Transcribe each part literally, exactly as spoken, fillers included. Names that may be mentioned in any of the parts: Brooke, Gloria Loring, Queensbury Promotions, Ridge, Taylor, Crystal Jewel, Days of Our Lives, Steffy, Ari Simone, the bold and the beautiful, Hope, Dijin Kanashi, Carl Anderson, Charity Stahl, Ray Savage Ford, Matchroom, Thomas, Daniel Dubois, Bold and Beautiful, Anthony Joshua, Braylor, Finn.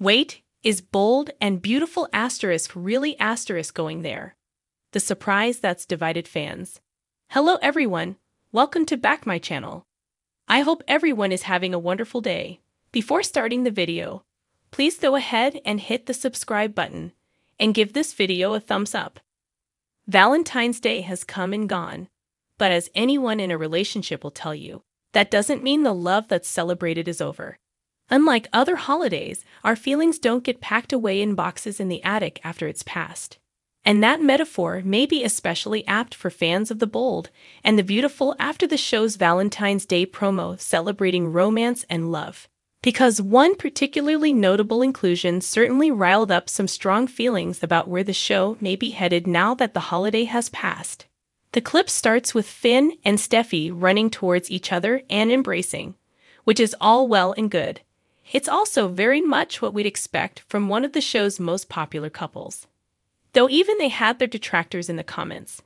Wait, is bold and beautiful asterisk really asterisk going there? The surprise that's divided fans. Hello everyone, welcome to back my channel. I hope everyone is having a wonderful day. Before starting the video, please go ahead and hit the subscribe button and give this video a thumbs up. Valentine's Day has come and gone, but as anyone in a relationship will tell you, that doesn't mean the love that's celebrated is over. Unlike other holidays, our feelings don't get packed away in boxes in the attic after it's passed. And that metaphor may be especially apt for fans of the bold and the beautiful after the show's Valentine's Day promo celebrating romance and love. Because one particularly notable inclusion certainly riled up some strong feelings about where the show may be headed now that the holiday has passed. The clip starts with Finn and Steffy running towards each other and embracing, which is all well and good. It's also very much what we'd expect from one of the show's most popular couples. Though even they had their detractors in the comments.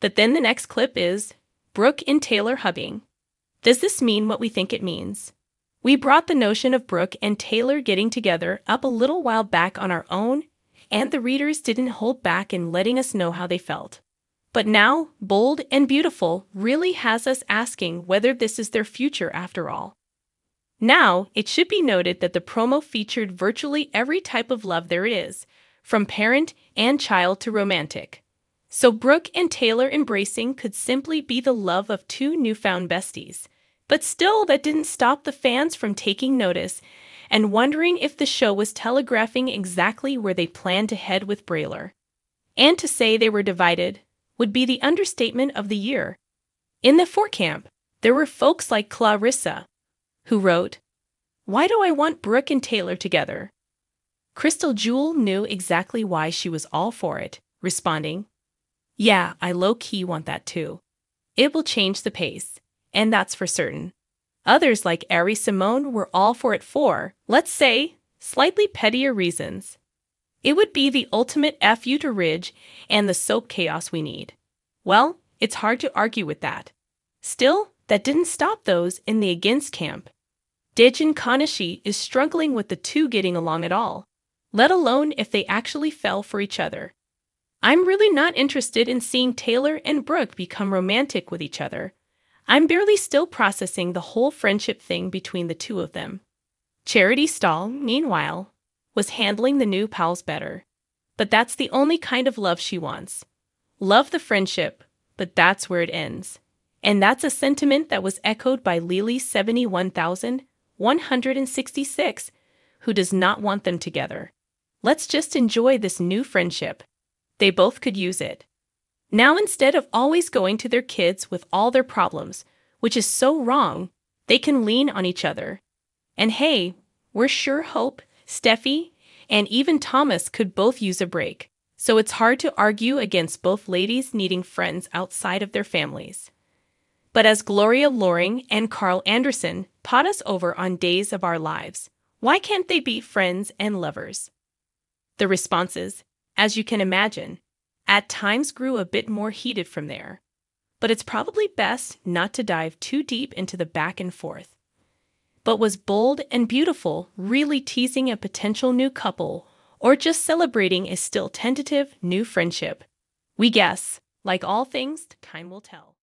But then the next clip is Brooke and Taylor hugging. Does this mean what we think it means? We brought the notion of Brooke and Taylor getting together up a little while back on our own, and the readers didn't hold back in letting us know how they felt. But now, Bold and Beautiful really has us asking whether this is their future after all. Now, it should be noted that the promo featured virtually every type of love there is, from parent and child to romantic. So Brooke and Taylor embracing could simply be the love of two newfound besties. But still, that didn't stop the fans from taking notice and wondering if the show was telegraphing exactly where they planned to head with Braylor. And to say they were divided would be the understatement of the year. In the forecamp, there were folks like Clarissa, who wrote, "Why do I want Brooke and Taylor together?" Crystal Jewel knew exactly why she was all for it, responding, "Yeah, I low-key want that too. It will change the pace, and that's for certain." Others like Ari Simone were all for it for, let's say, slightly pettier reasons. It would be the ultimate F U to Ridge and the soap chaos we need. Well, it's hard to argue with that. Still, that didn't stop those in the against camp. Dijin Kanashi is struggling with the two getting along at all, let alone if they actually fell for each other. "I'm really not interested in seeing Taylor and Brooke become romantic with each other. I'm barely still processing the whole friendship thing between the two of them." Charity Stahl, meanwhile, was handling the new pals better. But that's the only kind of love she wants. Love the friendship, but that's where it ends. And that's a sentiment that was echoed by Lily seventy-one thousand one hundred sixty-six, who does not want them together. Let's just enjoy this new friendship. They both could use it. Now, instead of always going to their kids with all their problems, which is so wrong, they can lean on each other. And hey, we're sure Hope, Steffy, and even Thomas could both use a break, so it's hard to argue against both ladies needing friends outside of their families. But as Gloria Loring and Carl Anderson pot us over on Days of Our Lives, why can't they be friends and lovers? The responses, as you can imagine, at times grew a bit more heated from there, but it's probably best not to dive too deep into the back and forth. But was Bold and Beautiful really teasing a potential new couple, or just celebrating a still tentative new friendship? We guess. Like all things, time will tell.